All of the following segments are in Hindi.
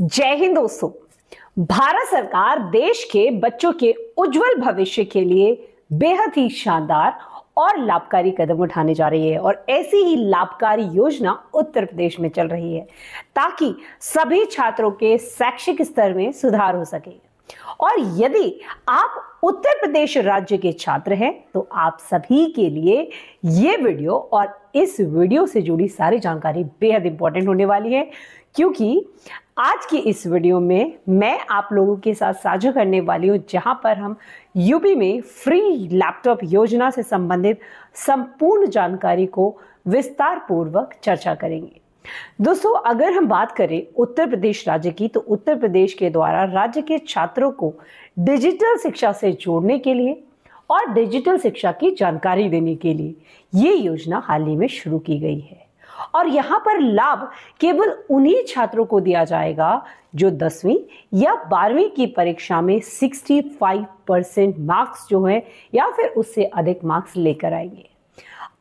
जय हिंद दोस्तों। भारत सरकार देश के बच्चों के उज्जवल भविष्य के लिए बेहद ही शानदार और लाभकारी कदम उठाने जा रही है और ऐसी ही लाभकारी योजना उत्तर प्रदेश में चल रही है ताकि सभी छात्रों के शैक्षिक स्तर में सुधार हो सके। और यदि आप उत्तर प्रदेश राज्य के छात्र हैं तो आप सभी के लिए ये वीडियो और इस वीडियो से जुड़ी सारी जानकारी बेहद इंपॉर्टेंट होने वाली है, क्योंकि आज की इस वीडियो में मैं आप लोगों के साथ साझा करने वाली हूँ, जहाँ पर हम यूपी में फ्री लैपटॉप योजना से संबंधित संपूर्ण जानकारी को विस्तार पूर्वक चर्चा करेंगे। दोस्तों, अगर हम बात करें उत्तर प्रदेश राज्य की, तो उत्तर प्रदेश के द्वारा राज्य के छात्रों को डिजिटल शिक्षा से जोड़ने के लिए और डिजिटल शिक्षा की जानकारी देने के लिए ये योजना हाल ही में शुरू की गई है। और यहाँ पर लाभ केवल उन्हीं छात्रों को दिया जाएगा जो 10वीं या 12वीं की परीक्षा में 65% मार्क्स जो है या फिर उससे अधिक मार्क्स लेकर आएंगे।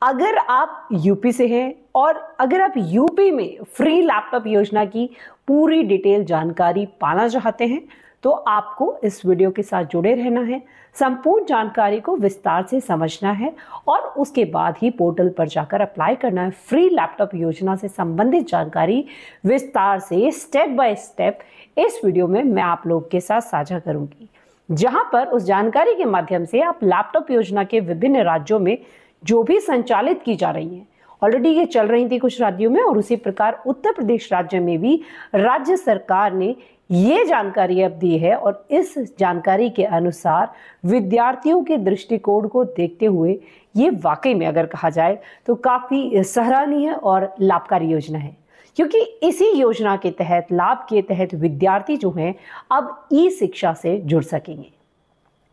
अगर आप यूपी से हैं और अगर आप यूपी में फ्री लैपटॉप योजना की पूरी डिटेल जानकारी पाना चाहते हैं तो आपको इस वीडियो के साथ जुड़े रहना है, संपूर्ण जानकारी को विस्तार से समझना है और उसके बाद ही पोर्टल पर जाकर अप्लाई करना है। फ्री लैपटॉप योजना से संबंधित जानकारी विस्तार से स्टेप बाय स्टेप इस वीडियो में मैं आप लोग के साथ साझा करूंगी, जहां पर उस जानकारी के माध्यम से आप लैपटॉप योजना के विभिन्न राज्यों में जो भी संचालित की जा रही हैं, ऑलरेडी ये चल रही थी कुछ राज्यों में और उसी प्रकार उत्तर प्रदेश राज्य में भी राज्य सरकार ने ये जानकारी अब दी है। और इस जानकारी के अनुसार विद्यार्थियों के दृष्टिकोण को देखते हुए ये वाकई में अगर कहा जाए तो काफ़ी सराहनीय और लाभकारी योजना है, क्योंकि इसी योजना के तहत लाभ के तहत विद्यार्थी जो हैं अब ई शिक्षा से जुड़ सकेंगे।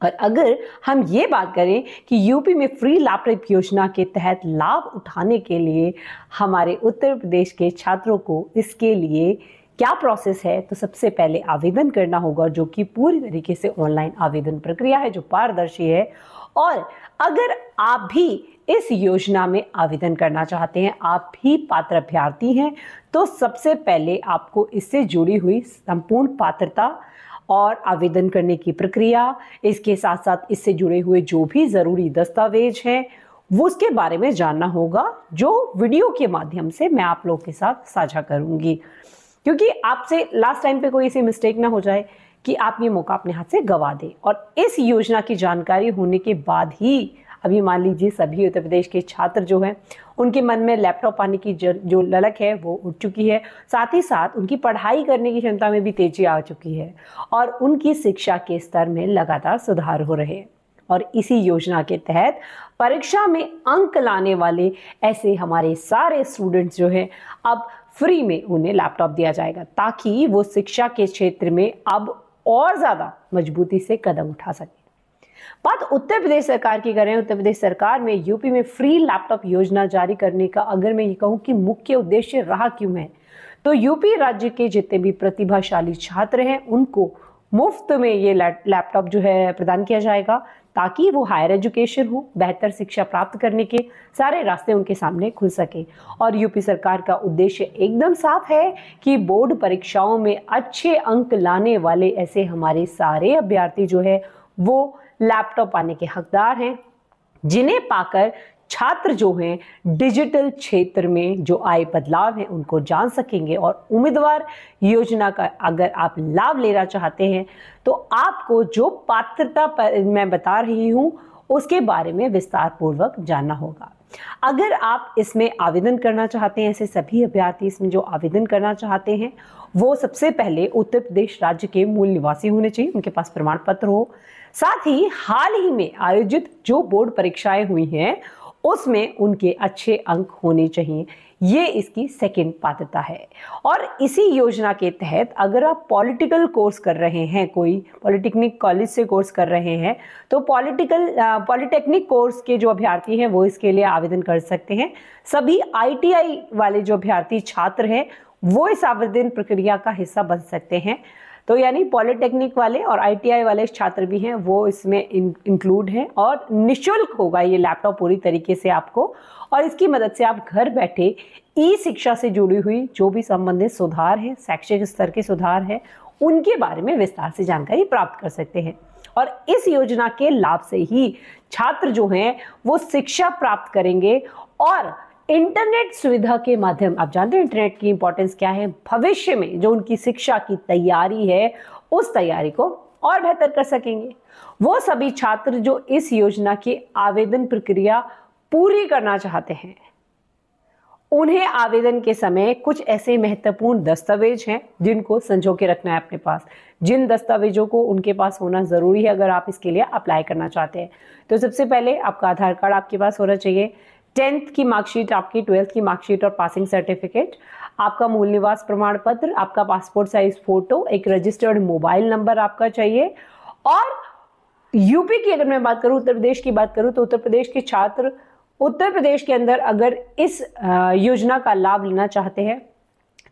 और अगर हम ये बात करें कि यूपी में फ्री लैपटॉप योजना के तहत लाभ उठाने के लिए हमारे उत्तर प्रदेश के छात्रों को इसके लिए क्या प्रोसेस है, तो सबसे पहले आवेदन करना होगा, जो कि पूरी तरीके से ऑनलाइन आवेदन प्रक्रिया है जो पारदर्शी है। और अगर आप भी इस योजना में आवेदन करना चाहते हैं, आप भी पात्र अभ्यर्थी हैं, तो सबसे पहले आपको इससे जुड़ी हुई संपूर्ण पात्रता और आवेदन करने की प्रक्रिया, इसके साथ साथ इससे जुड़े हुए जो भी ज़रूरी दस्तावेज हैं वो उसके बारे में जानना होगा, जो वीडियो के माध्यम से मैं आप लोगों के साथ साझा करूंगी, क्योंकि आपसे लास्ट टाइम पे कोई ऐसी मिस्टेक ना हो जाए कि आप ये मौका अपने हाथ से गंवा दें। और इस योजना की जानकारी होने के बाद ही अभी मान लीजिए सभी उत्तर प्रदेश के छात्र जो हैं उनके मन में लैपटॉप पाने की जो ललक है वो उठ चुकी है, साथ ही साथ उनकी पढ़ाई करने की क्षमता में भी तेजी आ चुकी है और उनकी शिक्षा के स्तर में लगातार सुधार हो रहे हैं। और इसी योजना के तहत परीक्षा में अंक लाने वाले ऐसे हमारे सारे स्टूडेंट्स जो हैं अब फ्री में उन्हें लैपटॉप दिया जाएगा, ताकि वो शिक्षा के क्षेत्र में अब और ज़्यादा मजबूती से कदम उठा सकें। बात उत्तर प्रदेश सरकार की करें, उत्तर प्रदेश सरकार में यूपी में फ्री लैपटॉप योजना जारी करने का अगर मैं ये कहूँ कि मुख्य उद्देश्य रहा क्यों है, तो यूपी राज्य के जितने भी प्रतिभाशाली छात्र हैं उनको मुफ्त में ये लैपटॉप जो है प्रदान किया जाएगा, ताकि वो हायर एजुकेशन हो, बेहतर शिक्षा प्राप्त करने के सारे रास्ते उनके सामने खुल सके। और यूपी सरकार का उद्देश्य एकदम साफ है कि बोर्ड परीक्षाओं में अच्छे अंक लाने वाले ऐसे हमारे सारे अभ्यर्थी जो है वो लैपटॉप पाने के हकदार हैं, जिन्हें पाकर छात्र जो हैं डिजिटल क्षेत्र में जो आए बदलाव हैं उनको जान सकेंगे। और उम्मीदवार योजना का अगर आप लाभ लेना चाहते हैं तो आपको जो पात्रता पर मैं बता रही हूँ उसके बारे में विस्तार पूर्वक जानना होगा। अगर आप इसमें आवेदन करना चाहते हैं, ऐसे सभी अभ्यर्थी इसमें जो आवेदन करना चाहते हैं वो सबसे पहले उत्तर प्रदेश राज्य के मूल निवासी होने चाहिए, उनके पास प्रमाण पत्र हो, साथ ही हाल ही में आयोजित जो बोर्ड परीक्षाएं हुई हैं उसमें उनके अच्छे अंक होने चाहिए, ये इसकी सेकंड पात्रता है। और इसी योजना के तहत अगर आप पॉलिटिकल कोर्स कर रहे हैं, कोई पॉलिटेक्निक कॉलेज से कोर्स कर रहे हैं, तो पॉलिटेक्निक कोर्स के जो अभ्यर्थी हैं वो इसके लिए आवेदन कर सकते हैं। सभी आईटीआई वाले जो अभ्यर्थी छात्र हैं वो इस आवेदन प्रक्रिया का हिस्सा बन सकते हैं। तो यानी पॉलिटेक्निक वाले और ITI वाले छात्र भी हैं वो इसमें इंक्लूड हैं। और निःशुल्क होगा ये लैपटॉप पूरी तरीके से आपको, और इसकी मदद से आप घर बैठे ई शिक्षा से जुड़ी हुई जो भी संबंधित सुधार है, शैक्षिक स्तर के सुधार है, उनके बारे में विस्तार से जानकारी प्राप्त कर सकते हैं। और इस योजना के लाभ से ही छात्र जो हैं वो शिक्षा प्राप्त करेंगे और इंटरनेट सुविधा के माध्यम, आप जानते हैं इंटरनेट की इंपॉर्टेंस क्या है, भविष्य में जो उनकी शिक्षा की तैयारी है उस तैयारी को और बेहतर कर सकेंगे। वो सभी छात्र जो इस योजना की आवेदन प्रक्रिया पूरी करना चाहते हैं, उन्हें आवेदन के समय कुछ ऐसे महत्वपूर्ण दस्तावेज हैं जिनको संजो के रखना है अपने पास, जिन दस्तावेजों को उनके पास होना ज़रूरी है अगर आप इसके लिए अप्लाई करना चाहते हैं। तो सबसे पहले आपका आधार कार्ड आपके पास होना चाहिए, 10th की मार्कशीट आपकी, 12th की मार्कशीट और पासिंग सर्टिफिकेट, आपका मूल निवास प्रमाण पत्र, आपका पासपोर्ट साइज फ़ोटो, एक रजिस्टर्ड मोबाइल नंबर आपका चाहिए। और यूपी की अगर मैं बात करूँ, उत्तर प्रदेश की बात करूँ, तो उत्तर प्रदेश के छात्र उत्तर प्रदेश के अंदर अगर इस योजना का लाभ लेना चाहते हैं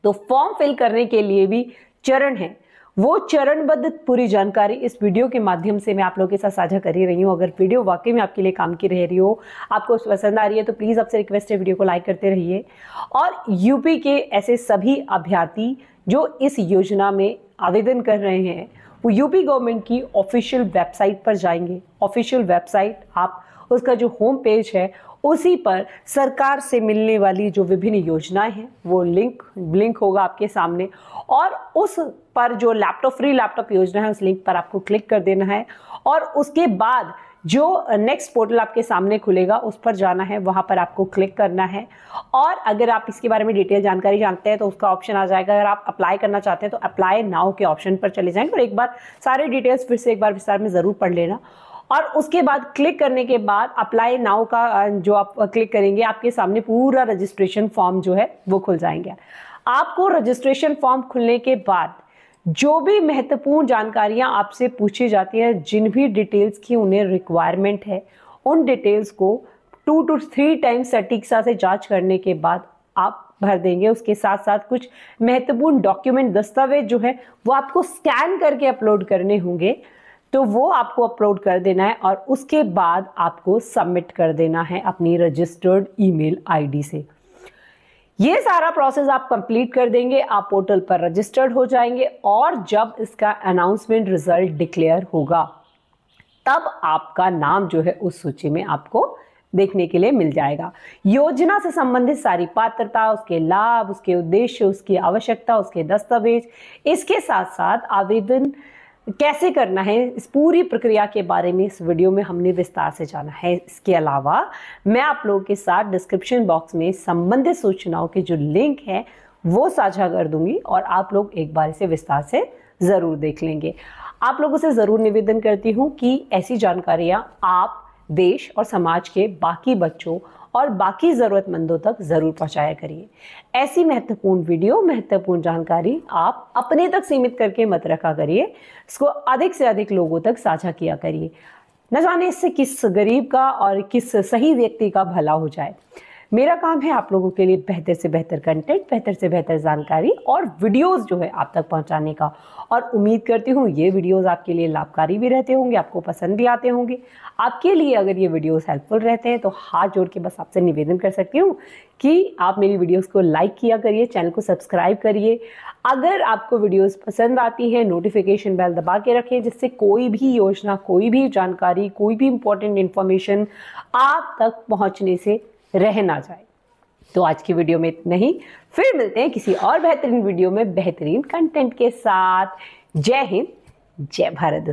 तो फॉर्म फिल करने के लिए भी चरण है, वो चरणबद्ध पूरी जानकारी इस वीडियो के माध्यम से मैं आप लोगों के साथ साझा कर ही रही हूँ। अगर वीडियो वाकई में आपके लिए काम की रह रही हो, आपको पसंद आ रही है, तो प्लीज़ आपसे रिक्वेस्ट है वीडियो को लाइक करते रहिए। और यूपी के ऐसे सभी अभ्यर्थी जो इस योजना में आवेदन कर रहे हैं वो यूपी गवर्नमेंट की ऑफिशियल वेबसाइट पर जाएंगे। ऑफिशियल वेबसाइट आप उसका जो होम पेज है उसी पर सरकार से मिलने वाली जो विभिन्न योजनाएं हैं वो लिंक होगा आपके सामने, और उस पर जो लैपटॉप फ्री लैपटॉप योजना है उस लिंक पर आपको क्लिक कर देना है। और उसके बाद जो नेक्स्ट पोर्टल आपके सामने खुलेगा उस पर जाना है, वहाँ पर आपको क्लिक करना है। और अगर आप इसके बारे में डिटेल जानकारी जानते हैं तो उसका ऑप्शन आ जाएगा, अगर आप अप्लाई करना चाहते हैं तो अप्लाई नाउ के ऑप्शन पर चले जाएंगे और एक बार सारे डिटेल्स फिर से एक बार विस्तार में ज़रूर पढ़ लेना। और उसके बाद क्लिक करने के बाद अप्लाई नाउ का जो आप क्लिक करेंगे आपके सामने पूरा रजिस्ट्रेशन फॉर्म जो है वो खुल जाएंगे। आपको रजिस्ट्रेशन फॉर्म खुलने के बाद जो भी महत्वपूर्ण जानकारियां आपसे पूछी जाती हैं, जिन भी डिटेल्स की उन्हें रिक्वायरमेंट है, उन डिटेल्स को 2 से 3 टाइम्स सटीकता से जांच करने के बाद आप भर देंगे। उसके साथ साथ कुछ महत्वपूर्ण डॉक्यूमेंट दस्तावेज जो है वो आपको स्कैन करके अपलोड करने होंगे, तो वो आपको अपलोड कर देना है और उसके बाद आपको सबमिट कर देना है अपनी रजिस्टर्ड ईमेल आईडी से। ये सारा प्रोसेस आप कंप्लीट कर देंगे, आप पोर्टल पर रजिस्टर्ड हो जाएंगे और जब इसका अनाउंसमेंट रिजल्ट डिक्लेयर होगा तब आपका नाम जो है उस सूची में आपको देखने के लिए मिल जाएगा। योजना से संबंधित सारी पात्रता, उसके लाभ, उसके उद्देश्य, उसकी आवश्यकता, उसके दस्तावेज, इसके साथ साथ आवेदन कैसे करना है, इस पूरी प्रक्रिया के बारे में इस वीडियो में हमने विस्तार से जाना है। इसके अलावा मैं आप लोगों के साथ डिस्क्रिप्शन बॉक्स में संबंधित सूचनाओं के जो लिंक है वो साझा कर दूंगी और आप लोग एक बार इसे विस्तार से ज़रूर देख लेंगे। आप लोगों से ज़रूर निवेदन करती हूँ कि ऐसी जानकारियाँ आप देश और समाज के बाकी बच्चों और बाकी ज़रूरतमंदों तक ज़रूर पहुंचाया करिए। ऐसी महत्वपूर्ण वीडियो, महत्वपूर्ण जानकारी आप अपने तक सीमित करके मत रखा करिए, इसको अधिक से अधिक लोगों तक साझा किया करिए। न जाने इससे किस गरीब का और किस सही व्यक्ति का भला हो जाए। मेरा काम है आप लोगों के लिए बेहतर से बेहतर कंटेंट, बेहतर से बेहतर जानकारी और वीडियोस जो है आप तक पहुंचाने का। और उम्मीद करती हूँ ये वीडियोस आपके लिए लाभकारी भी रहते होंगे, आपको पसंद भी आते होंगे। आपके लिए अगर ये वीडियोस हेल्पफुल रहते हैं तो हाथ जोड़ के बस आपसे निवेदन कर सकती हूँ कि आप मेरी वीडियोज़ को लाइक किया करिए, चैनल को सब्सक्राइब करिए। अगर आपको वीडियोज़ पसंद आती हैं नोटिफिकेशन बेल दबा के रखें, जिससे कोई भी योजना, कोई भी जानकारी, कोई भी इंपॉर्टेंट इन्फॉर्मेशन आप तक पहुँचने से रह ना जाए। तो आज की वीडियो में इतना ही, फिर मिलते हैं किसी और बेहतरीन वीडियो में बेहतरीन कंटेंट के साथ। जय हिंद, जय भारत।